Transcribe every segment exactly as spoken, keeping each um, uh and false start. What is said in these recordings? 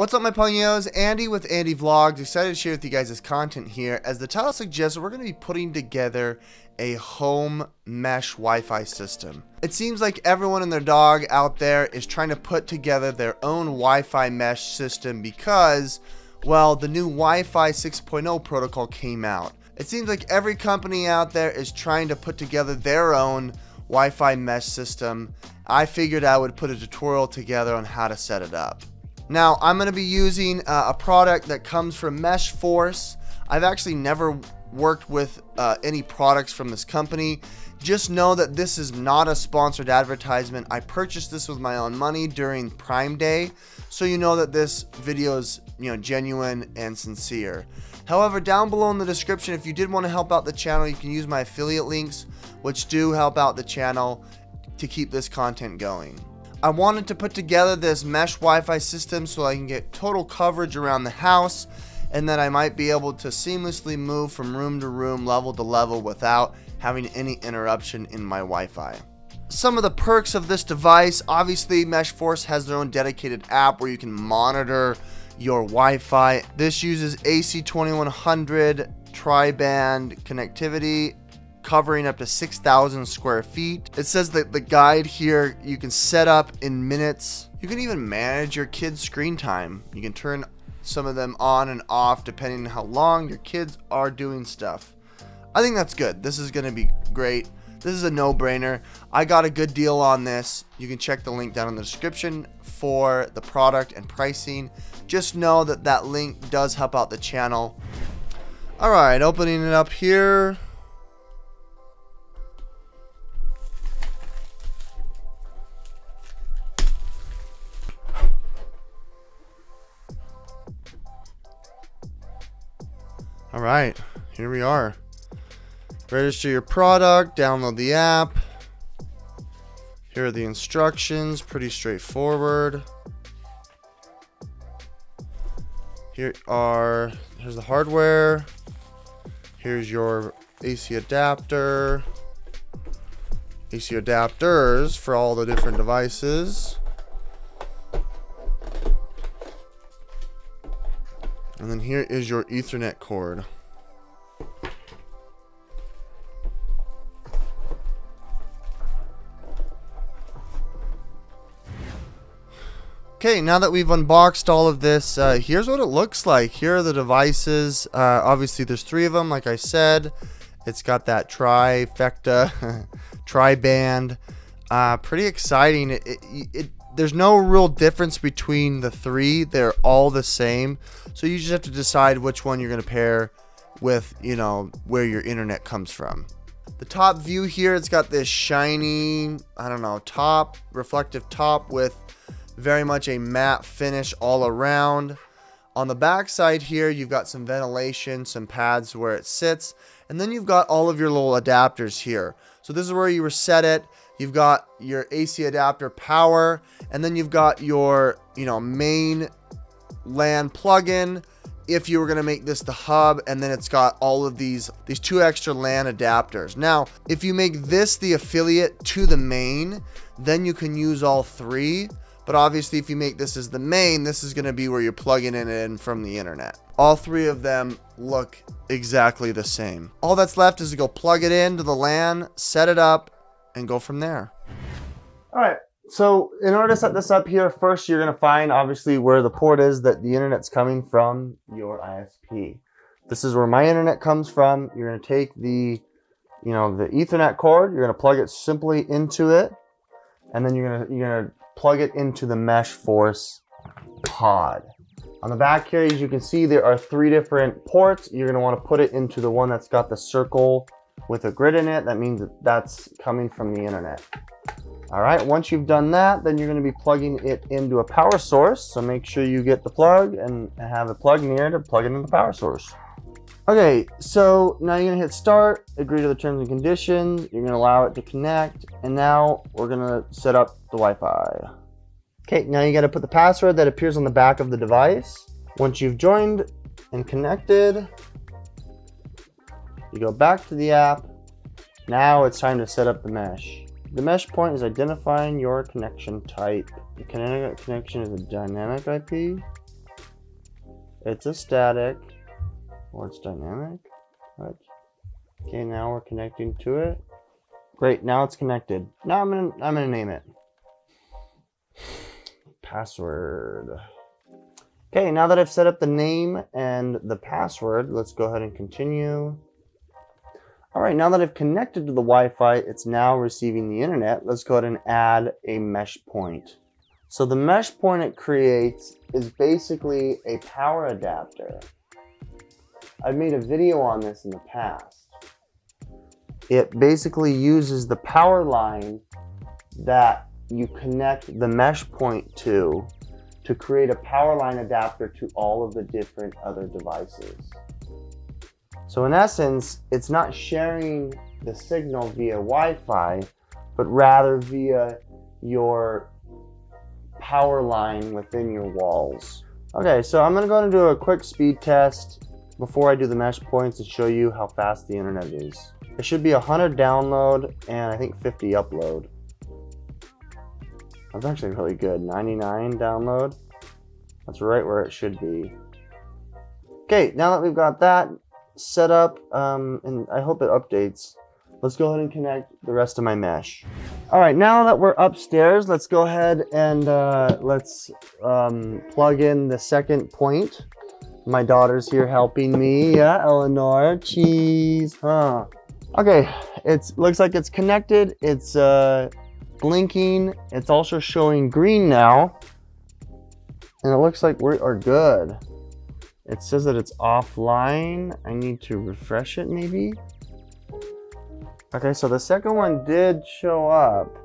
What's up, my ponios? Andy with Andy Vlogs. Excited to share with you guys this content here. As the title suggests, we're going to be putting together a home mesh Wi-Fi system. It seems like everyone and their dog out there is trying to put together their own Wi-Fi mesh system because, well, the new Wi-Fi six point oh protocol came out. It seems like every company out there is trying to put together their own Wi-Fi mesh system. I figured I would put a tutorial together on how to set it up. Now, I'm going to be using uh, a product that comes from Mesh Force. I've actually never worked with uh, any products from this company. Just know that this is not a sponsored advertisement. I purchased this with my own money during Prime Day, so you know that this video is, you know, genuine and sincere. However, down below in the description, if you did want to help out the channel, you can use my affiliate links, which do help out the channel to keep this content going. I wanted to put together this mesh Wi-Fi system so I can get total coverage around the house, and then I might be able to seamlessly move from room to room, level to level, without having any interruption in my Wi-Fi. Some of the perks of this device: obviously Mesh Force has their own dedicated app where you can monitor your Wi-Fi. This uses A C twenty-one hundred tri-band connectivity, covering up to six thousand square feet. It says that the guide here, you can set up in minutes. You can even manage your kids' screen time. You can turn some of them on and off depending on how long your kids are doing stuff. I think that's good. This is going to be great. This is a no-brainer. I got a good deal on this. You can check the link down in the description for the product and pricing. Just know that that link does help out the channel. All right, opening it up here. All right, here we are. Register your product, download the app. Here are the instructions, pretty straightforward. Here are, here's the hardware. Here's your A C adapter. A C adapters for all the different devices. And then here is your Ethernet cord. Okay, now that we've unboxed all of this, uh, here's what it looks like. Here are the devices. Uh, obviously, there's three of them, like I said. It's got that trifecta, tri-band. Uh, pretty exciting. It, it, it There's no real difference between the three. They're all the same. So you just have to decide which one you're going to pair with, you know, where your internet comes from. The top view here, it's got this shiny, I don't know, top, reflective top with very much a matte finish all around. On the back side here, you've got some ventilation, some pads where it sits, and then you've got all of your little adapters here. So this is where you reset it. You've got your A C adapter power, and then you've got your, you know, main LAN plug-in if you were going to make this the hub, and then it's got all of these these two extra LAN adapters. Now, if you make this the affiliate to the main, then you can use all three. But obviously, if you make this as the main, this is going to be where you're plugging it in from the internet. All three of them look exactly the same. All that's left is to go plug it into the LAN, set it up, and go from there. All right, so in order to set this up here, first you're going to find obviously where the port is that the internet's coming from, your I S P. This is where my internet comes from. You're going to take the, you know, the Ethernet cord, you're going to plug it simply into it, and then you're going to you're going to plug it into the Mesh Force pod. On the back here, as you can see, there are three different ports. You're going to want to put it into the one that's got the circle with a grid in it. That means that that's coming from the internet. All right, once you've done that, then you're going to be plugging it into a power source. So make sure you get the plug and have a plug near to plug it into the power source. Okay, so now you're going to hit start, agree to the terms and conditions. You're going to allow it to connect. And now we're going to set up the Wi-Fi. Okay, now you got to put the password that appears on the back of the device. Once you've joined and connected, you go back to the app. Now it's time to set up the mesh. The mesh point is identifying your connection type. The connection is a dynamic I P. It's a static, or it's dynamic. Right. Okay, now we're connecting to it. Great, now it's connected. Now I'm gonna I'm gonna name it. Password. Okay, now that I've set up the name and the password, let's go ahead and continue. All right, now that I've connected to the Wi-Fi, it's now receiving the internet. Let's go ahead and add a mesh point. So the mesh point it creates is basically a power adapter. I've made a video on this in the past. It basically uses the power line that you connect the mesh point to, to create a power line adapter to all of the different other devices. So in essence, it's not sharing the signal via Wi-Fi, but rather via your power line within your walls. Okay, so I'm gonna go and do a quick speed test before I do the mesh points and show you how fast the internet is. It should be one hundred download and I think fifty upload. That's actually really good, ninety-nine download. That's right where it should be. Okay, now that we've got that set up, um, and I hope it updates, let's go ahead and connect the rest of my mesh. All right, now that we're upstairs, let's go ahead and uh, let's um, plug in the second point. My daughter's here helping me, yeah, Eleanor, cheese, huh? Okay, it looks like it's connected, it's uh, blinking, it's also showing green now, and it looks like we are good. It says that it's offline. I need to refresh it maybe. Okay, so the second one did show up.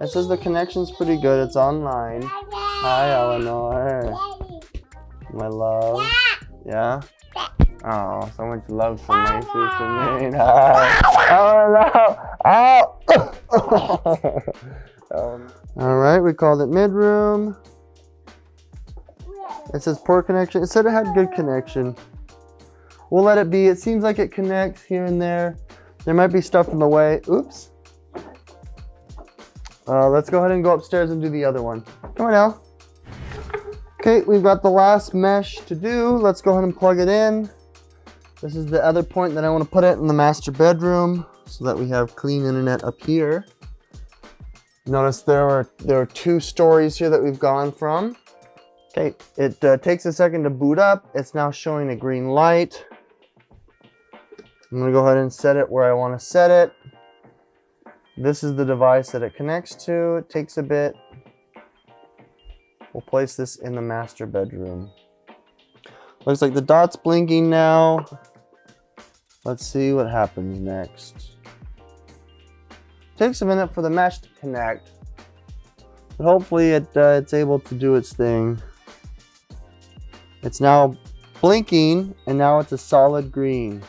It says the connection's pretty good, it's online. Hi Eleanor, my love. Yeah. Oh, so much love from my sister made. Oh no! Oh! um, all right, we called it mid-room. It says poor connection. It said it had good connection. We'll let it be. It seems like it connects here and there. There might be stuff in the way. Oops. Uh, let's go ahead and go upstairs and do the other one. Come on now. Okay, we've got the last mesh to do. Let's go ahead and plug it in. This is the other point that I want to put it in the master bedroom, so that we have clean internet up here. Notice there are there are two stories here that we've gone from. Okay, it uh, takes a second to boot up. It's now showing a green light. I'm gonna go ahead and set it where I want to set it. This is the device that it connects to. It takes a bit. We'll place this in the master bedroom. Looks like the dot's blinking now. Let's see what happens next. Takes a minute for the mesh to connect, but hopefully it, uh, it's able to do its thing. It's now blinking, and now it's a solid green.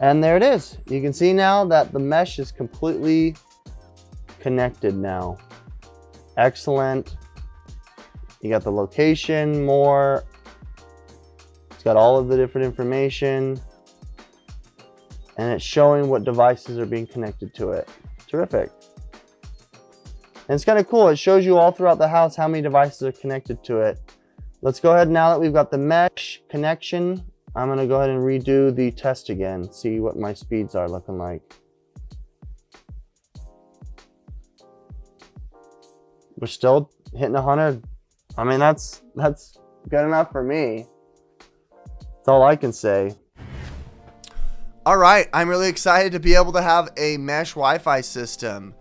And there it is. You can see now that the mesh is completely connected now. Excellent. You got the location, more. It's got all of the different information, and it's showing what devices are being connected to it. Terrific. And it's kind of cool. It shows you all throughout the house how many devices are connected to it. Let's go ahead, now that we've got the mesh connection, I'm gonna go ahead and redo the test again, see what my speeds are looking like. We're still hitting one hundred. I mean, that's, that's good enough for me. That's all I can say. All right, I'm really excited to be able to have a mesh Wi-Fi system.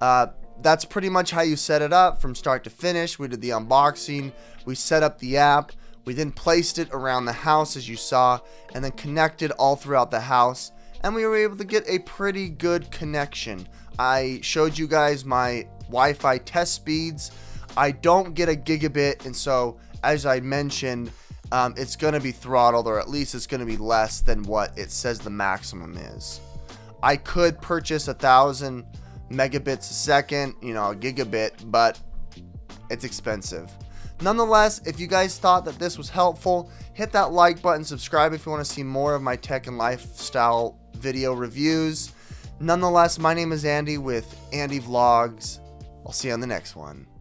Uh, that's pretty much how you set it up from start to finish. We did the unboxing, we set up the app, we then placed it around the house as you saw, and then connected all throughout the house, and we were able to get a pretty good connection. I showed you guys my Wi-Fi test speeds. I don't get a gigabit, and so as I mentioned, Um, it's going to be throttled, or at least it's going to be less than what it says the maximum is. I could purchase a thousand megabits a second, you know, a gigabit, but it's expensive. Nonetheless, if you guys thought that this was helpful, hit that like button, subscribe if you want to see more of my tech and lifestyle video reviews. Nonetheless, my name is Andy with Andy Vlogs. I'll see you on the next one.